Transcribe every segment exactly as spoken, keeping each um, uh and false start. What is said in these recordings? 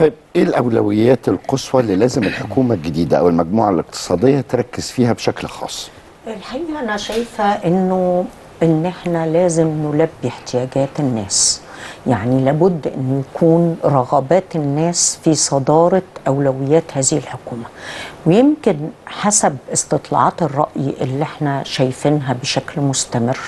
طيب ايه الاولويات القصوى اللي لازم الحكومه الجديده او المجموعه الاقتصاديه تركز فيها بشكل خاص؟ الحقيقه انا شايفه انه ان احنا لازم نلبي احتياجات الناس، يعني لابد ان يكون رغبات الناس في صداره اولويات هذه الحكومه، ويمكن حسب استطلاعات الراي اللي احنا شايفينها بشكل مستمر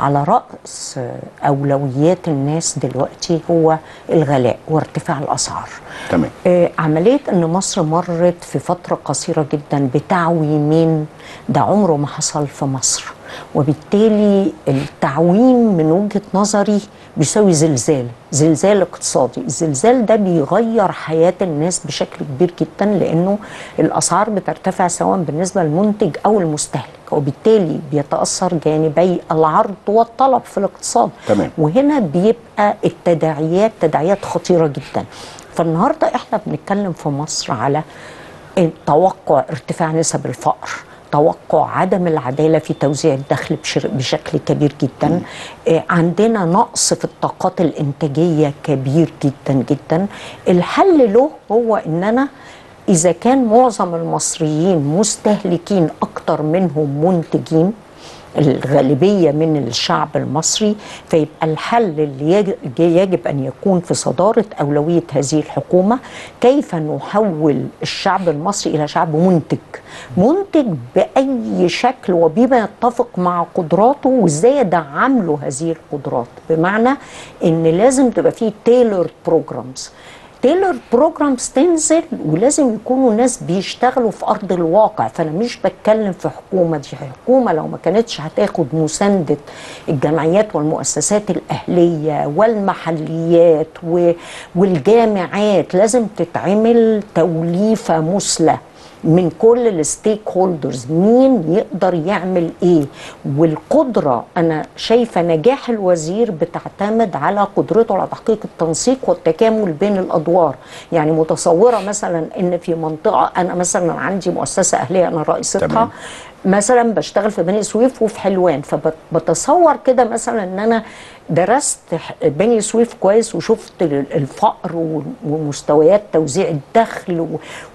على راس اولويات الناس دلوقتي هو الغلاء وارتفاع الاسعار. تمام. آه عمليه ان مصر مرت في فتره قصيره جدا بتعويمين ده عمره ما حصل في مصر، وبالتالي التعويم من وجهة نظري بيساوي زلزال زلزال اقتصادي. الزلزال ده بيغير حياة الناس بشكل كبير جدا، لأنه الأسعار بترتفع سواء بالنسبة للمنتج أو المستهلك، وبالتالي بيتأثر جانبي العرض والطلب في الاقتصاد. تمام. وهنا بيبقى التداعيات تداعيات خطيرة جدا. فالنهاردة احنا بنتكلم في مصر على توقع ارتفاع نسب الفقر، توقع عدم العدالة في توزيع الدخل بشكل كبير جدا، عندنا نقص في الطاقات الإنتاجية كبير جدا جدا. الحل له هو إننا إذا كان معظم المصريين مستهلكين أكتر منهم منتجين، الغالبية من الشعب المصري، فيبقى الحل اللي يجب أن يكون في صدارة أولوية هذه الحكومة كيف نحول الشعب المصري إلى شعب منتج منتج بأي شكل وبما يتفق مع قدراته، وإزاي أدعم له هذه القدرات. بمعنى إن لازم تبقى فيه تيلورد بروجرامز تيلر بروجرامز تنزل، ولازم يكونوا ناس بيشتغلوا في أرض الواقع. فأنا مش بتكلم في حكومة، دي حكومة لو ما كانتش هتاخد مساندة الجمعيات والمؤسسات الأهلية والمحليات والجامعات، لازم تتعمل توليفة مثلى من كل الستيك هولدرز، مين يقدر يعمل ايه. والقدره انا شايفه نجاح الوزير بتعتمد على قدرته على تحقيق التنسيق والتكامل بين الادوار. يعني متصوره مثلا ان في منطقه، انا مثلا عندي مؤسسه اهليه انا رئيستها مثلا بشتغل في بني سويف وفي حلوان، فبتصور كده مثلا ان انا درست بني سويف كويس وشفت الفقر ومستويات توزيع الدخل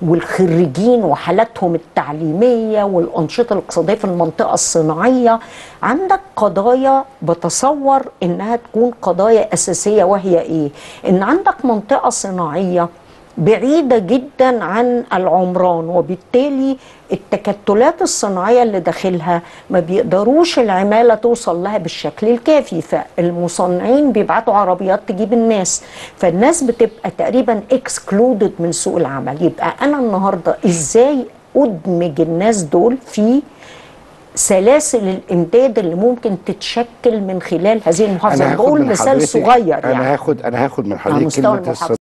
والخريجين وحالاتهم التعليميه والانشطه الاقتصاديه في المنطقه الصناعيه. عندك قضايا بتصور انها تكون قضايا اساسيه، وهي ايه؟ ان عندك منطقه صناعيه بعيدة جدا عن العمران، وبالتالي التكتلات الصناعية اللي داخلها ما بيقدروش العمالة توصل لها بالشكل الكافي، فالمصنعين بيبعتوا عربيات تجيب الناس، فالناس بتبقى تقريبا اكسكلودد من سوق العمل. يبقى أنا النهاردة إزاي أدمج الناس دول في سلاسل الامداد اللي ممكن تتشكل من خلال هذه المحافظة؟ بقول مثال صغير، يعني أنا هاخد أنا هاخد من حضرتك كلمة